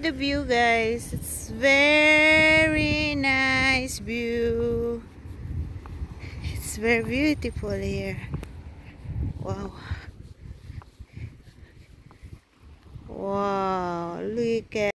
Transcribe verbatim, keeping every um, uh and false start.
The view, guys, it's very nice view. It's very beautiful here. Wow. Wow, look at